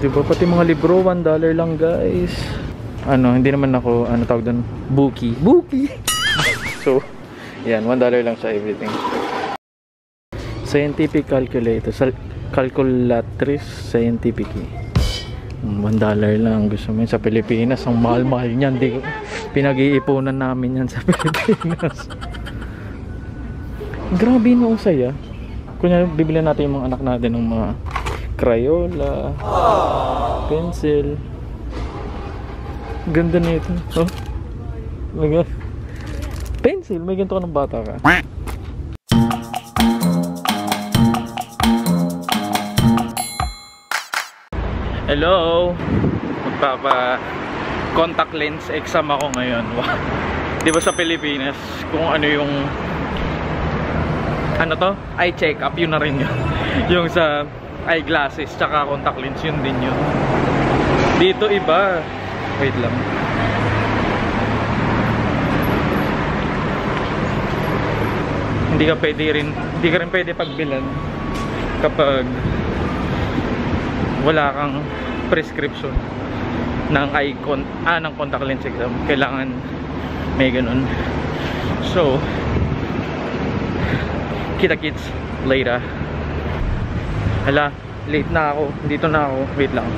Diba pati mga libro, $1 lang guys. Ano, hindi naman ako, ano tawag doon? Bookie. Bookie! So, yan, $1 lang sa everything. Scientific calculator. Calculatrice scientific. $1 lang. Gusto mo yun sa Pilipinas. Ang mahal-mahal niyan. Pinag-iipunan namin yan sa Pilipinas. Grabe na ang saya. Kunya, bibili natin yung mga anak natin ng mga Crayola, pencil. Ganda na ito. Oh. Mag pencil? May ganito ka ng bata ka. Hello! Magpapa-contact lens exam ako ngayon. Di ba sa Pilipinas, kung ano yung ano to? Eye check-up. Yun na rin yun. Yung sa eyeglasses tsaka contact lens, yun din yun. Dito iba. Wait lang. Hindi ka pwede rin, hindi ka rin pwede pagbilan kapag wala kang prescription ng ng contact lens exam. Kailangan may ganun. So, kita kids later. Hala, late na ako. Dito na ako. Wait lang.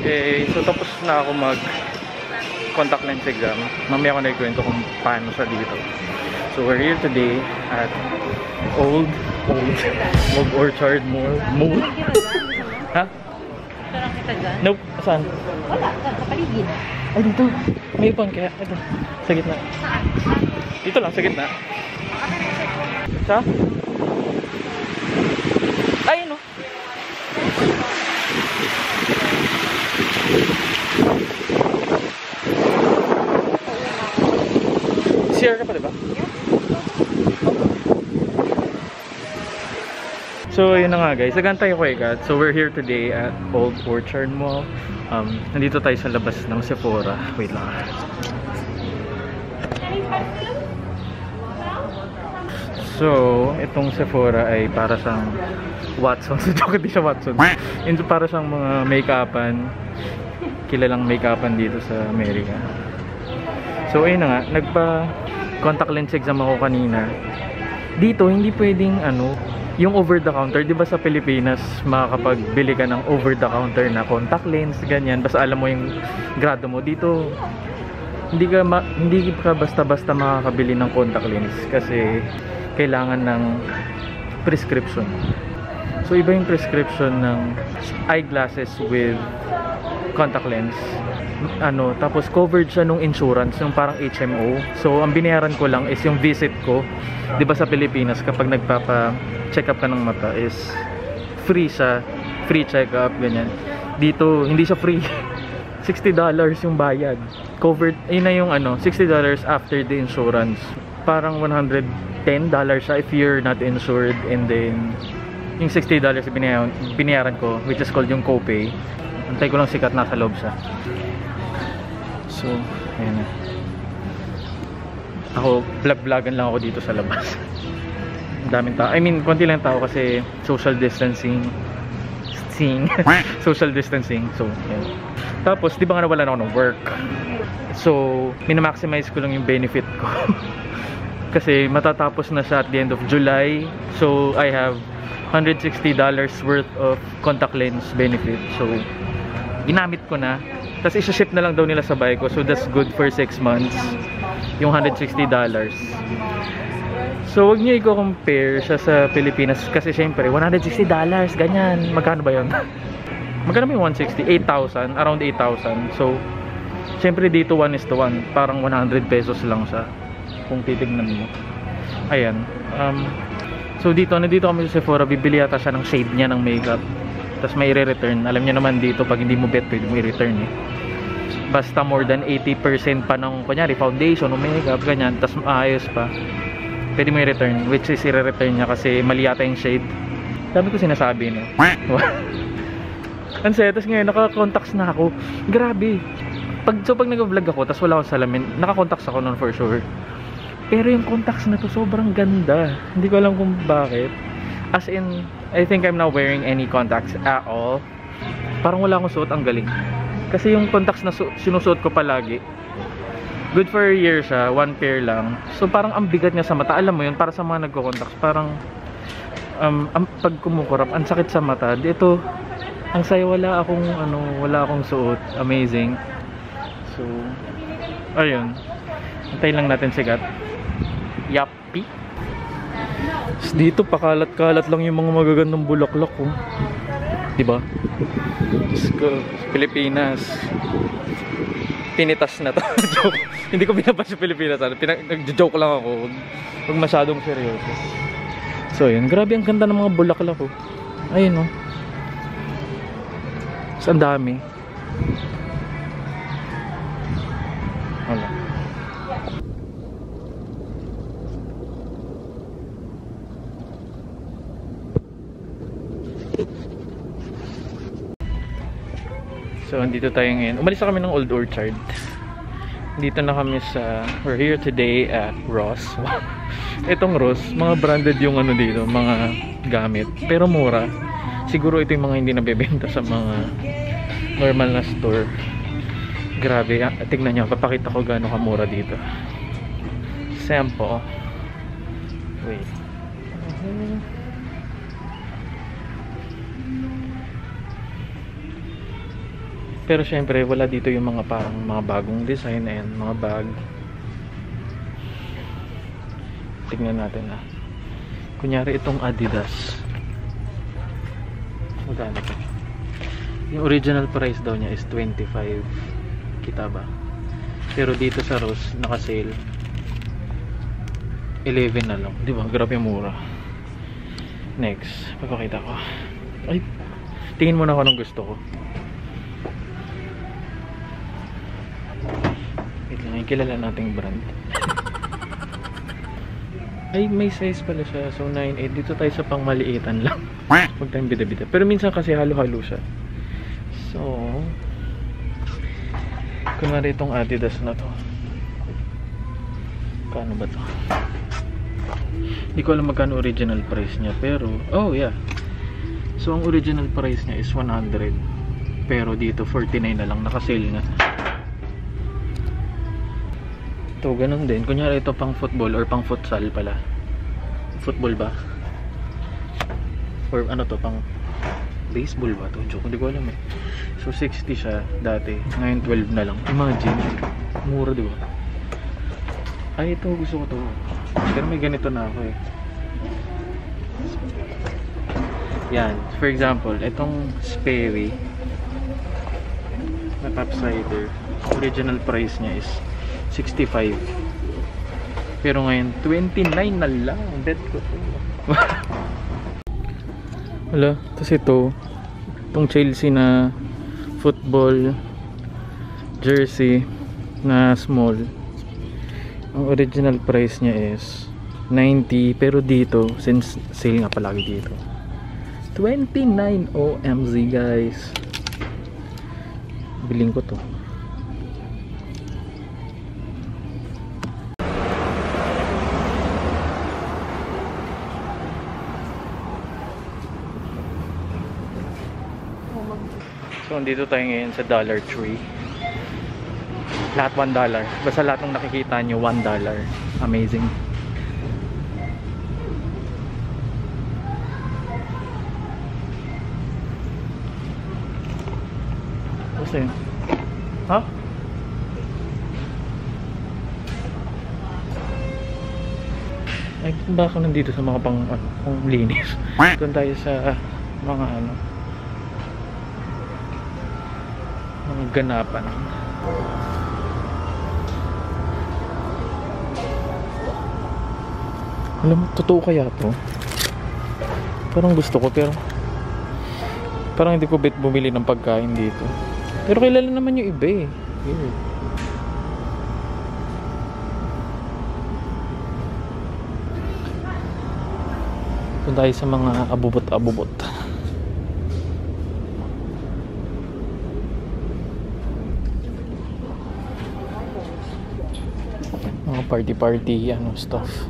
Okay, so tapos na ako mag contact lens exam. Mamaya ako nagkwento kung paano sa dito. So we're here today at Old Orchard Mall. Mall? Ha? Sarang kita dyan? Nope. Saan? Wala. Kapaligid. Ay, dito. May upon kaya. Ito. Sa gitna. Saan? Dito lang, sa gitna. Sa? Ay, ano? Share ka pa, diba? So, yun na nga guys. Nagaan tayo kay God. So, we're here today at Old Orchard Mall. Nandito tayo sa labas ng Sephora. Wait lang. So, itong Sephora ay para sa Watson. So, joke, di siya Watson. Ito para sa mga make-upan. Kilalang make-upan dito sa Amerika. So, ayun na nga. Nagpa-contact lens exam ako kanina. Dito, hindi pwedeng ano, yung over-the-counter. Di ba sa Pilipinas, makakapagbili ka ng over-the-counter na contact lens, ganyan. Basta alam mo yung grado mo. Dito, hindi ka basta-basta makakabili ng contact lens kasi kailangan ng prescription. So iba yung prescription ng eyeglasses with contact lens. Ano, tapos covered siya nung insurance, yung parang HMO. So ang binayaran ko lang is yung visit ko. 'Di ba sa Pilipinas kapag nagpapa-check up ka ng mata is free siya, free check up ganyan. Dito hindi siya free. $60 yung bayad. Covered, ayun na yung ano, $60 after the insurance. Parang $110 siya if you're not insured, and then yung $60 binayaran ko, which is called yung copay. Antay ko lang sikat na sa loob siya. So, ayan na. Ako, vlog-vlogan lang ako dito sa labas. Daming tao. I mean, konti lang tao kasi social distancing. Social distancing. So, ayan. Tapos, di ba nga nawalan ako ng work? So, minamaximize ko lang yung benefit ko. Kasi matatapos na siya at the end of July. So, I have $160 worth of contact lens benefit. So, ginamit ko na. Tapos, isa-ship na lang daw nila sa bahay ko. So, that's good for 6 months. Yung $160. So, wag nyo i-compare siya sa Pilipinas. Kasi, syempre, $160. Ganyan. Magkano ba yun? Magkano ba yung $160? 8,000. Around 8,000. So, syempre, dito 1:1. Parang 100 pesos lang siya. Kung titignan mo. Ayan. So dito, nandito kami sa Sephora. Bibili yata siya ng shade niya ng makeup. Tapos may re-return. Alam niya naman dito, pag hindi mo bet, pwede mo i-return eh. Basta more than 80% pa ng, kunyari, foundation o makeup, ganyan. Tapos maayos pa. Pwede mo i-return. Which is i-return niya kasi mali yata yung shade. Dami ko sinasabi niya. Ang saya. Tapos ngayon, naka-contacts na ako. Grabe. So pag nag-vlog ako, tapos wala akong salamin, naka-contacts ako nun for sure. Pero yung contacts na to sobrang ganda. Hindi ko alam kung bakit. As in, I think I'm not wearing any contacts at all. Parang wala akong suot, ang galing. Kasi yung contacts na sinusuot ko palagi, good for a year siya, one pair lang. So parang ang bigat niya sa mata. Alam mo yun, para sa mga nagko-contacts, parang pag kumukurap, ang sakit sa mata. Dito, ang saya, wala akong suot. Amazing. So, ayun. Antay lang natin sigat. Yappy. Dito pakalat-kalat lang yung mga magagandang bulaklak, oh. Diba? Diyos ko, Pilipinas. Pinitas na to. Joke. Hindi ko binabash yung Pilipinas. Nag-joke lang ako. Huwag masyadong seryoso. So, yun. Grabe, ang ganda ng mga bulaklak, oh. Ayun, oh. Ang dami. Wala. So, andito tayo ngayon. Umalis na kami ng Old Orchard. Dito na kami sa... We're here today at Ross. Itong Ross, mga branded yung ano dito, mga gamit. Pero mura. Siguro ito yung mga hindi nabebenta sa mga normal na store. Grabe. Tignan nyo. Papakita ko gaano kamura dito. Sample. Wait. Pero syempre wala dito yung mga parang mga bagong design and mga bag. Tignan natin na. Kunyari itong Adidas. Magkano ito? Yung original price daw niya is 25. Kita ba? Pero dito sa Ross naka-sale 11 na lang. Di ba? Grabe mura. Next, papakita ko. Ay, tingin muna ako ng gusto ko. Kilala nating brand. Ay, may size pala siya. So, 9.8. Dito tayo sa pangmaliitan lang. Huwag tayong bida-bida. Pero minsan kasi halo-halo siya. So, kunwari itong Adidas na to. Kano ba to? Hindi ko alam magkano original price niya. Pero, oh yeah. So, ang original price niya is 100. Pero dito, 49 na lang. Nakasale na. Ito, ganun din. Kunyari ito pang football or pang futsal pala. Football ba? Or ano to, pang baseball ba to? Joke, hindi ko alam eh. So, 60 siya dati. Ngayon, 12 na lang. Imagine. Mura, diba? Ay, ito. Gusto ko to. Pero may ganito na ako eh. Yan. For example, itong Sperry na Tapsider. Original price niya is 65. Pero ngayon 29 na lang. Bet ko to. Wala. Tapos ito, itong Chelsea na football jersey na small, ang original price niya is 90. Pero dito, since sale nga palagi dito, 29. OMG guys, biling ko to. Dito tayo ngayon sa Dollar Tree. Lahat $1. Basta lahat ng nakikita nyo $1. Amazing. What's that? Huh? Ay, baka nandito sa mga pang linis. Doon tayo sa mga ganapan. Alam mo, totoo kaya to? Parang gusto ko, pero parang hindi ko bumili ng pagkain dito. Pero kilala naman yung iba eh. Yeah. Punta tayo sa mga abubot-abubot. Party-party, ano, stuff.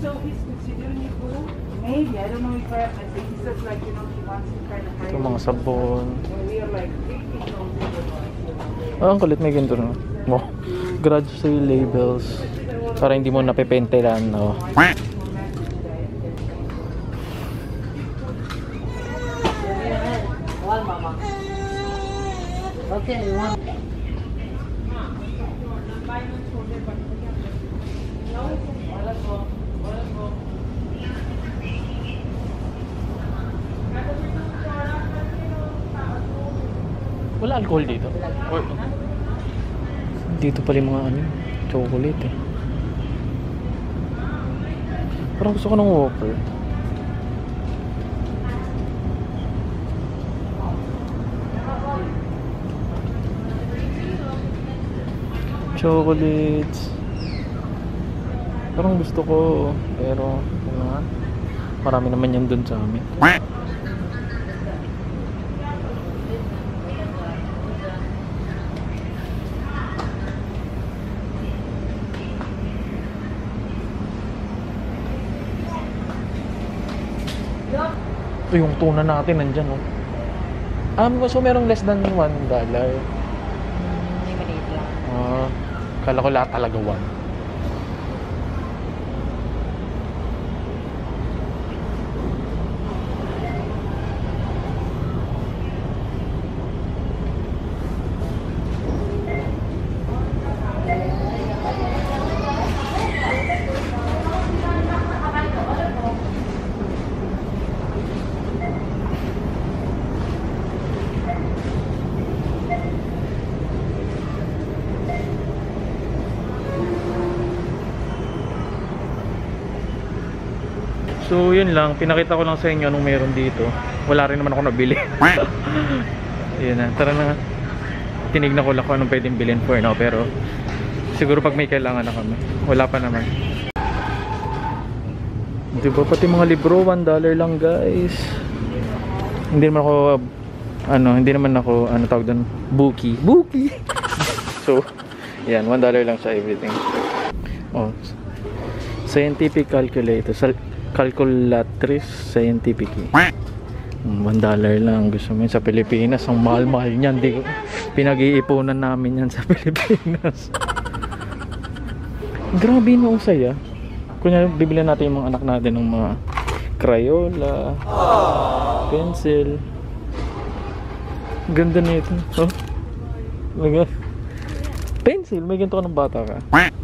So he's considering it cool? Maybe, I don't know if I have, he says like, you know, he wants to kind of hide. Itong mga sabon. And we are like, taking those little ones. Ang kulit, may ganito na. Oh, garage sale labels. Para hindi mo napipentelan, oh. Okay, one. Wala alcohol dito. Dito pala yung mga ano, chocolate eh. Parang gusto ko ng Whopper. Chocolates. Parang gusto ko, pero marami naman yan dun sa amin. Ito yung tuna natin nandyan, oh. So merong less than $1. Hindi maliit lang. Kala ko lahat talaga 1. So yun lang, pinakita ko lang sa inyo anong meron dito. Wala rin naman ako nabili. Yun na, tara na nga. Tinignan ko lang kung anong pwedeng bilhin for now, pero siguro pag may kailangan na kami. Wala pa naman. Diba pati mga libro, $1 lang guys. Hindi naman ako, ano tawag doon, bookie. Bookie! So, yan, $1 lang sa everything. Oh, scientific calculator. Calculatrice scientifici. $1 lang. Gusto mo yun sa Pilipinas. Ang mahal-mahal niyan. Pinag-iipunan namin yan sa Pilipinas. Grabe na ang saya. Kunya bibili natin yung mga anak natin ng mga Crayola, pencil. Ganda nito. Oh. Pencil. May ganito ka ng bata ka.